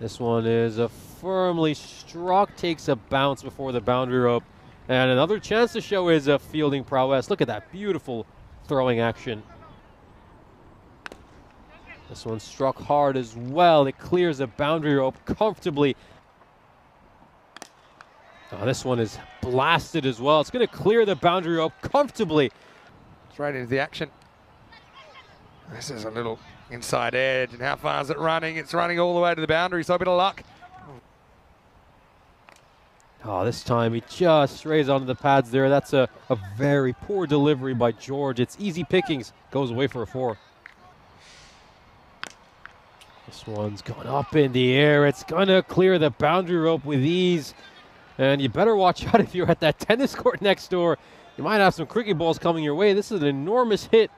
This one is a firmly struck, takes a bounce before the boundary rope. And another chance to show his fielding prowess. Look at that beautiful throwing action. This one struck hard as well. It clears the boundary rope comfortably. Oh, this one is blasted as well. It's going to clear the boundary rope comfortably. It's right into the action. This is a little inside edge. And how far is it running? It's running all the way to the boundary, so a bit of luck. Oh, this time he just strays onto the pads there. That's a very poor delivery by George. It's easy pickings. Goes away for a four. This one's gone up in the air. It's going to clear the boundary rope with ease. And you better watch out if you're at that tennis court next door. You might have some cricket balls coming your way. This is an enormous hit.